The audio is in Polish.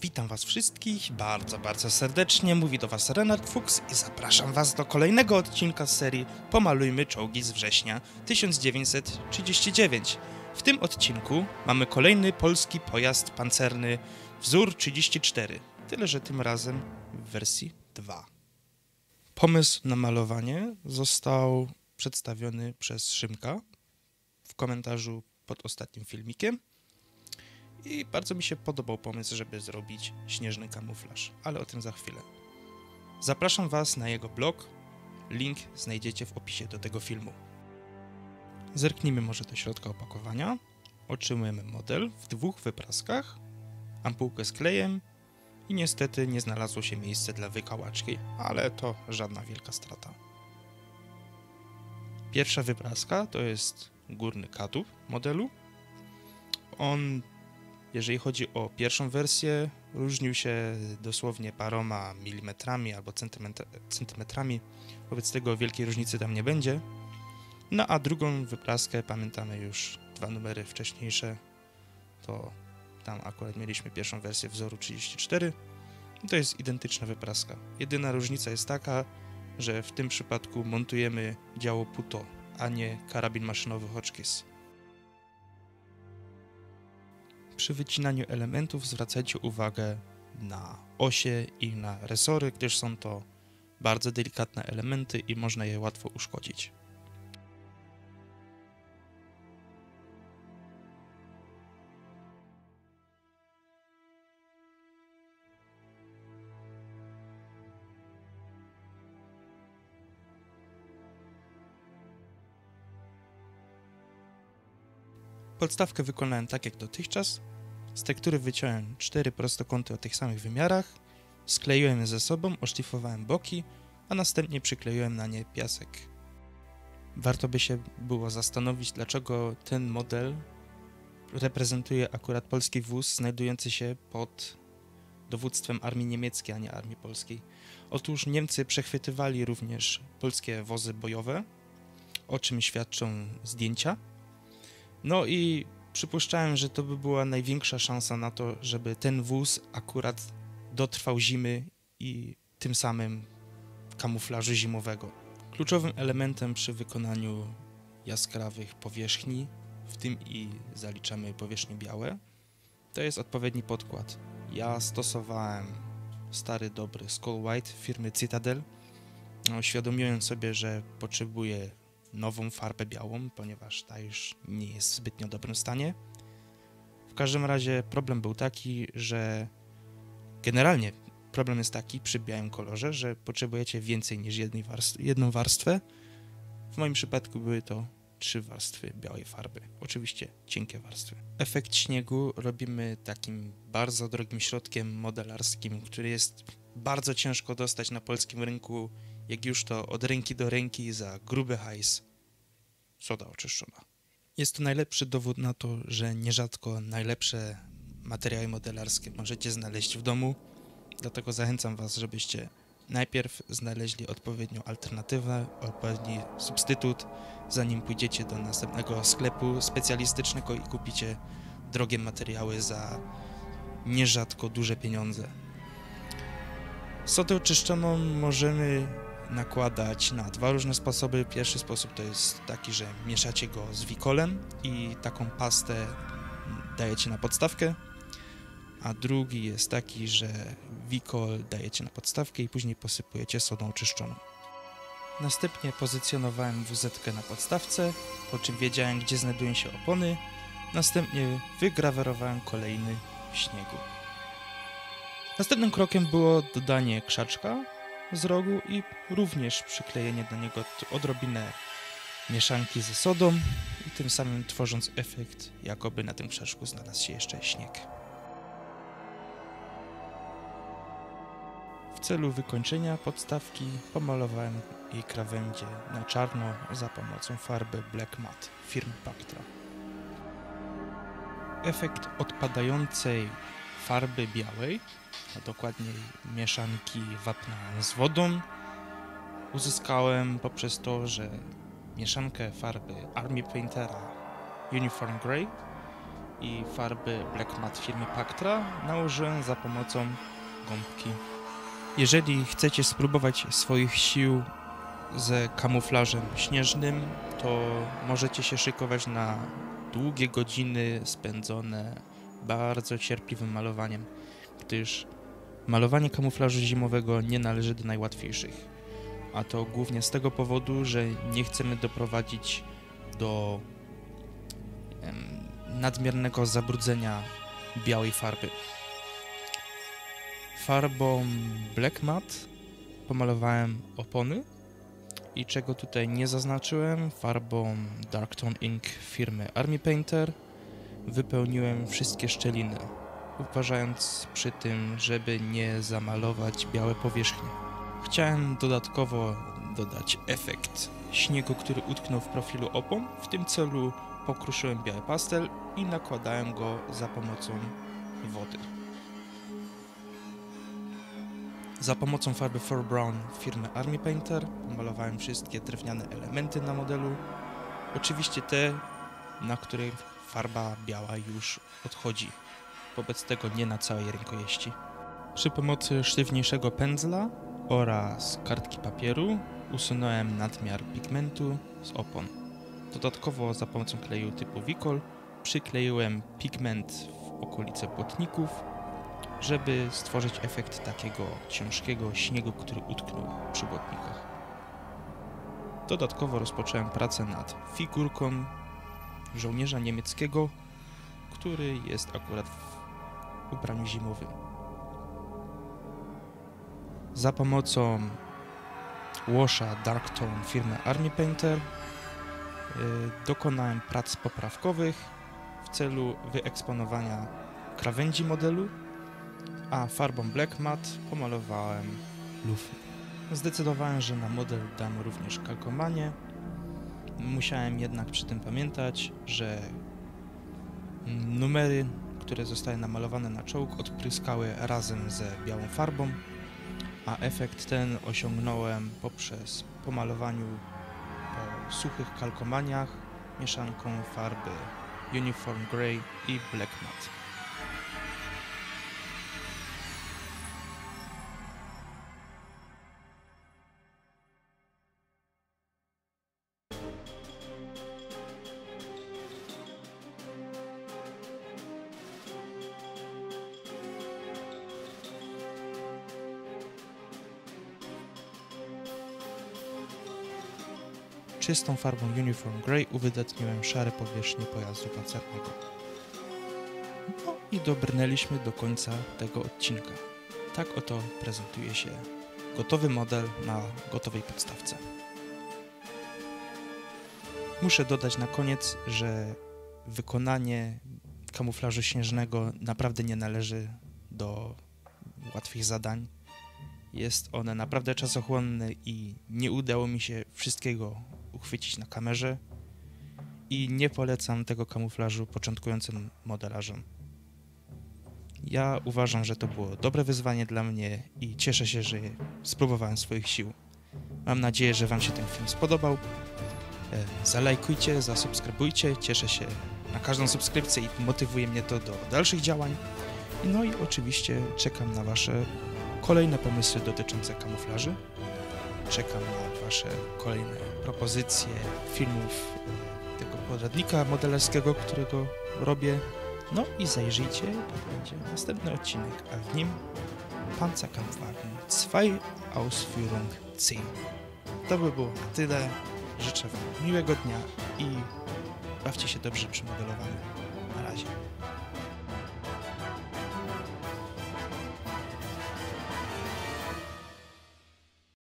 Witam Was wszystkich bardzo, bardzo serdecznie, mówi do Was Renard Fuchs i zapraszam Was do kolejnego odcinka z serii Pomalujmy czołgi z września 1939. W tym odcinku mamy kolejny polski pojazd pancerny wzór 34, tyle że tym razem w wersji 2. Pomysł na malowanie został przedstawiony przez Szymka w komentarzu pod ostatnim filmikiem. I bardzo mi się podobał pomysł, żeby zrobić śnieżny kamuflaż, ale o tym za chwilę. Zapraszam Was na jego blog, link znajdziecie w opisie do tego filmu. Zerknijmy może do środka opakowania. Otrzymujemy model w dwóch wypraskach, ampułkę z klejem i niestety nie znalazło się miejsce dla wykałaczki, ale to żadna wielka strata. Pierwsza wypraska to jest górny kadłub modelu. On, jeżeli chodzi o pierwszą wersję, różnił się dosłownie paroma milimetrami albo centymetrami, wobec tego wielkiej różnicy tam nie będzie. No a drugą wypraskę pamiętamy już dwa numery wcześniejsze, to tam akurat mieliśmy pierwszą wersję wzoru 34. To jest identyczna wypraska. Jedyna różnica jest taka, że w tym przypadku montujemy działo puto, a nie karabin maszynowy Hotchkiss. Przy wycinaniu elementów zwracajcie uwagę na osie i na resory, gdyż są to bardzo delikatne elementy i można je łatwo uszkodzić. Podstawkę wykonałem tak jak dotychczas, z tektury wyciąłem 4 prostokąty o tych samych wymiarach, skleiłem je ze sobą, oszlifowałem boki, a następnie przykleiłem na nie piasek. Warto by się było zastanowić, dlaczego ten model reprezentuje akurat polski wóz znajdujący się pod dowództwem armii niemieckiej, a nie armii polskiej. Otóż Niemcy przechwytywali również polskie wozy bojowe, o czym świadczą zdjęcia. No i przypuszczałem, że to by była największa szansa na to, żeby ten wóz akurat dotrwał zimy i tym samym kamuflażu zimowego. Kluczowym elementem przy wykonaniu jaskrawych powierzchni, w tym i zaliczamy powierzchnie białe, to jest odpowiedni podkład. Ja stosowałem stary, dobry Skull White firmy Citadel. Uświadomiłem sobie, że potrzebuję nową farbę białą, ponieważ ta już nie jest w zbytnio dobrym stanie. W każdym razie problem był taki, że generalnie problem jest taki przy białym kolorze, że potrzebujecie więcej niż jedną warstwę. W moim przypadku były to 3 warstwy białej farby, oczywiście cienkie warstwy. Efekt śniegu robimy takim bardzo drogim środkiem modelarskim, który jest bardzo ciężko dostać na polskim rynku, jak już to od ręki do ręki za gruby hajs. Soda oczyszczona. Jest to najlepszy dowód na to, że nierzadko najlepsze materiały modelarskie możecie znaleźć w domu, dlatego zachęcam Was, żebyście najpierw znaleźli odpowiednią alternatywę, odpowiedni substytut, zanim pójdziecie do następnego sklepu specjalistycznego i kupicie drogie materiały za nierzadko duże pieniądze. Sodę oczyszczoną możemy nakładać na dwa różne sposoby. Pierwszy sposób to jest taki, że mieszacie go z wikolem i taką pastę dajecie na podstawkę, a drugi jest taki, że wikol dajecie na podstawkę i później posypujecie sodą oczyszczoną. Następnie pozycjonowałem WZ-kę na podstawce, po czym wiedziałem, gdzie znajdują się opony, następnie wygrawerowałem kolejny w śniegu. Następnym krokiem było dodanie krzaczka z rogu i również przyklejenie do niego odrobinę mieszanki ze sodą i tym samym tworząc efekt, jakoby na tym krzaczku znalazł się jeszcze śnieg. W celu wykończenia podstawki pomalowałem jej krawędzie na czarno za pomocą farby Black Matte firmy Pactra. Efekt odpadającej farby białej, a dokładniej mieszanki wapna z wodą, uzyskałem poprzez to, że mieszankę farby Army Paintera Uniform Grey i farby Black Matte firmy Pactra nałożyłem za pomocą gąbki. Jeżeli chcecie spróbować swoich sił z kamuflażem śnieżnym, to możecie się szykować na długie godziny spędzone bardzo cierpliwym malowaniem, gdyż malowanie kamuflażu zimowego nie należy do najłatwiejszych, a to głównie z tego powodu, że nie chcemy doprowadzić do nadmiernego zabrudzenia białej farby. Farbą Black Matte pomalowałem opony i czego tutaj nie zaznaczyłem, farbą Dark Tone Ink firmy Army Painter wypełniłem wszystkie szczeliny, uważając przy tym, żeby nie zamalować białe powierzchnie. Chciałem dodatkowo dodać efekt śniegu, który utknął w profilu opon. W tym celu pokruszyłem biały pastel i nakładałem go za pomocą wody. Za pomocą farby Four Brown firmy Army Painter pomalowałem wszystkie drewniane elementy na modelu. Oczywiście te, na których farba biała już odchodzi. Wobec tego nie na całej rękojeści. Przy pomocy sztywniejszego pędzla oraz kartki papieru usunąłem nadmiar pigmentu z opon. Dodatkowo za pomocą kleju typu Wicol przykleiłem pigment w okolice błotników, żeby stworzyć efekt takiego ciężkiego śniegu, który utknął przy błotnikach. Dodatkowo rozpocząłem pracę nad figurką żołnierza niemieckiego, który jest akurat w ubraniu zimowym. Za pomocą washa Dark Tone firmy Army Painter dokonałem prac poprawkowych w celu wyeksponowania krawędzi modelu, a farbą Black Matte pomalowałem lufy. Zdecydowałem, że na model dam również kalkomanię. Musiałem jednak przy tym pamiętać, że numery, które zostały namalowane na czołg, odpryskały razem ze białą farbą, a efekt ten osiągnąłem poprzez pomalowaniu po suchych kalkomaniach mieszanką farby Uniform Grey i Black Matte. Czystą farbą Uniform Grey uwydatniłem szare powierzchnie pojazdu pancernego. No i dobrnęliśmy do końca tego odcinka. Tak oto prezentuje się gotowy model na gotowej podstawce. Muszę dodać na koniec, że wykonanie kamuflażu śnieżnego naprawdę nie należy do łatwych zadań. Jest one naprawdę czasochłonne i nie udało mi się wszystkiego uchwycić na kamerze i nie polecam tego kamuflażu początkującym modelarzom. Ja uważam, że to było dobre wyzwanie dla mnie i cieszę się, że spróbowałem swoich sił. Mam nadzieję, że Wam się ten film spodobał. Zalajkujcie, zasubskrybujcie, cieszę się na każdą subskrypcję i motywuje mnie to do dalszych działań. No i oczywiście czekam na Wasze kolejne pomysły dotyczące kamuflaży. Czekam na Wasze kolejne propozycje filmów tego poradnika modelarskiego, którego robię. No i zajrzyjcie, bo będzie następny odcinek, a w nim Panzerkampfwagen II Ausführung C. To by było na tyle. Życzę Wam miłego dnia i bawcie się dobrze przy modelowaniu. Na razie.